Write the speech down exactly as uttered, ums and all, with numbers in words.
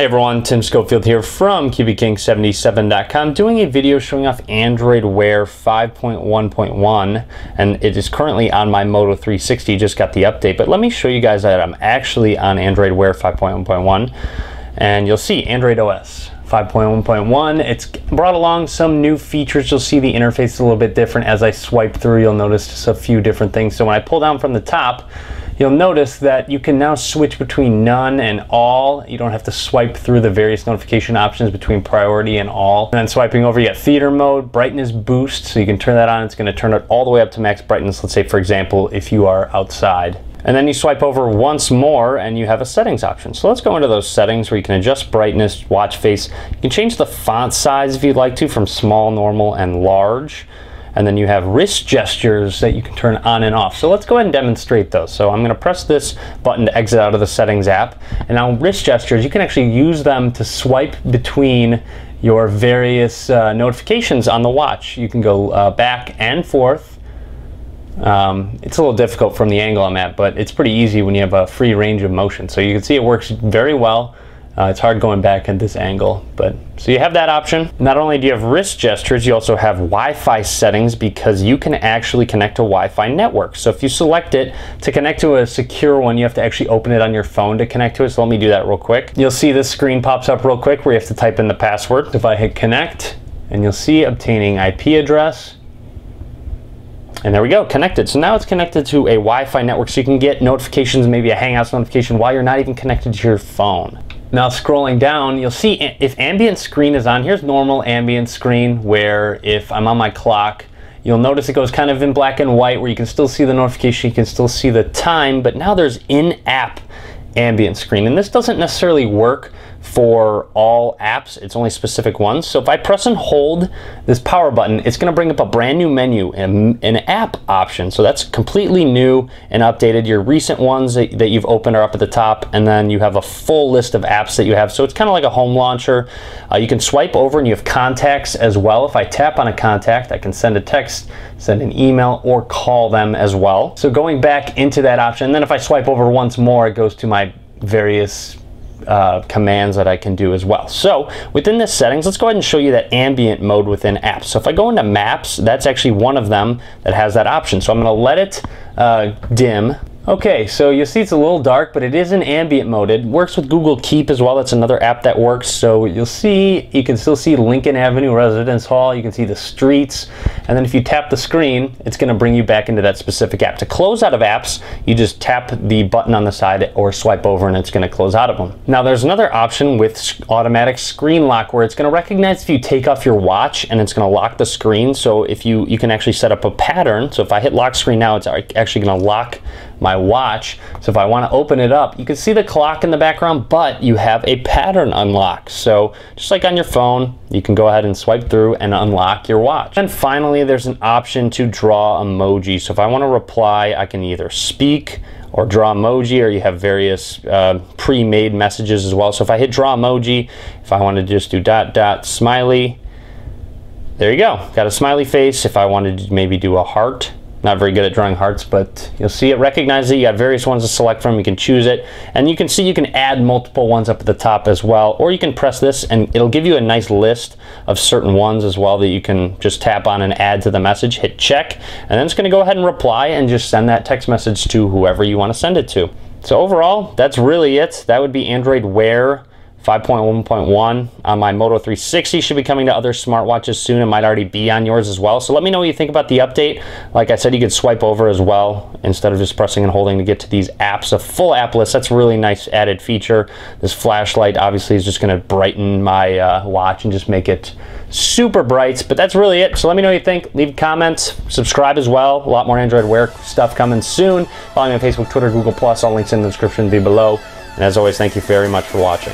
Hey everyone, Tim Schofield here from Q B King seventy-seven dot com, doing a video showing off Android Wear five point one point one, and it is currently on my Moto three sixty, just got the update, but let me show you guys that I'm actually on Android Wear five point one point one, and you'll see Android O S five point one point one. It's brought along some new features. You'll see the interface a little bit different. As I swipe through, you'll notice just a few different things. So when I pull down from the top, you'll notice that you can now switch between none and all. You don't have to swipe through the various notification options between priority and all. And then swiping over, you got theater mode, brightness boost. So you can turn that on. It's gonna turn it all the way up to max brightness. Let's say, for example, if you are outside. And then you swipe over once more and you have a settings option. So let's go into those settings where you can adjust brightness, watch face. You can change the font size if you'd like to from small, normal, and large. And then you have wrist gestures that you can turn on and off. So let's go ahead and demonstrate those. So I'm gonna press this button to exit out of the settings app. And now wrist gestures, you can actually use them to swipe between your various uh, notifications on the watch. You can go uh, back and forth. Um, it's a little difficult from the angle I'm at, but it's pretty easy when you have a free range of motion. So you can see it works very well. Uh, it's hard going back at this angle, but so you have that option. Not only do you have wrist gestures, you also have Wi-Fi settings because you can actually connect to Wi-Fi network. So if you select it to connect to a secure one, you have to actually open it on your phone to connect to it. So let me do that real quick. You'll see this screen pops up real quick where you have to type in the password. If I hit connect, and you'll see obtaining I P address. And there we go, connected. So now it's connected to a Wi-Fi network so you can get notifications, maybe a Hangouts notification while you're not even connected to your phone. Now scrolling down, you'll see if ambient screen is on, here's normal ambient screen where if I'm on my clock, you'll notice it goes kind of in black and white where you can still see the notification, you can still see the time, but now there's in-app ambient screen. And this doesn't necessarily work for all apps, it's only specific ones. So if I press and hold this power button, it's gonna bring up a brand new menu and an app option. So that's completely new and updated. Your recent ones that, that you've opened are up at the top, and then you have a full list of apps that you have. So it's kind of like a home launcher. Uh, you can swipe over and you have contacts as well. If I tap on a contact, I can send a text, send an email, or call them as well. So going back into that option, and then if I swipe over once more, it goes to my various uh, commands that I can do as well. So within this settings, let's go ahead and show you that ambient mode within apps. So if I go into maps, that's actually one of them that has that option. So I'm gonna let it uh, dim. Okay, so you'll see it's a little dark, but it is in ambient mode. It works with Google Keep as well. That's another app that works. So you'll see, you can still see Lincoln Avenue Residence Hall. You can see the streets. And then if you tap the screen, it's gonna bring you back into that specific app. To close out of apps, you just tap the button on the side or swipe over and it's gonna close out of them. Now there's another option with automatic screen lock where it's gonna recognize if you take off your watch and it's gonna lock the screen. So if you, you can actually set up a pattern. So if I hit lock screen now, it's actually gonna lock my watch. So if I want to open it up, you can see the clock in the background, but you have a pattern unlock. So just like on your phone, you can go ahead and swipe through and unlock your watch. And finally, there's an option to draw emoji. So if I want to reply, I can either speak or draw emoji, or you have various uh, pre-made messages as well. So if I hit draw emoji, if I want to just do dot dot smiley, there you go, got a smiley face. If I wanted to maybe do a heart, not very good at drawing hearts, but you'll see it recognizes it. You got various ones to select from. You can choose it. And you can see you can add multiple ones up at the top as well. Or you can press this and it'll give you a nice list of certain ones as well that you can just tap on and add to the message. Hit check. And then it's going to go ahead and reply and just send that text message to whoever you want to send it to. So overall, that's really it. That would be Android Wear five point one point one on my Moto three sixty. Should be coming to other smartwatches soon. It might already be on yours as well. So let me know what you think about the update. Like I said, you could swipe over as well instead of just pressing and holding to get to these apps. A full app list, that's a really nice added feature. This flashlight obviously is just gonna brighten my uh, watch and just make it super bright, but that's really it. So let me know what you think. Leave comments, subscribe as well. A lot more Android Wear stuff coming soon. Follow me on Facebook, Twitter, Google Plus. All links in the description below. And as always, thank you very much for watching.